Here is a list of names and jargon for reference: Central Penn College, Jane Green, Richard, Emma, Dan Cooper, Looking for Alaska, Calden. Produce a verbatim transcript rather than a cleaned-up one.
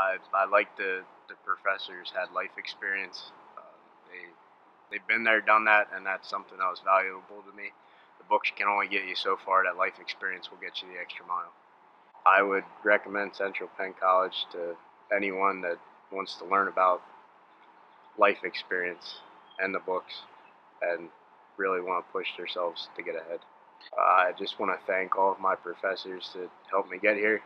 Uh, I like the, the professors had life experience. Uh, they, they've been there, done that, and that's something that was valuable to me. The books can only get you so far. That life experience will get you the extra mile. I would recommend Central Penn College to anyone that wants to learn about life experience and the books and really want to push themselves to get ahead. Uh, I just want to thank all of my professors that helped me get here.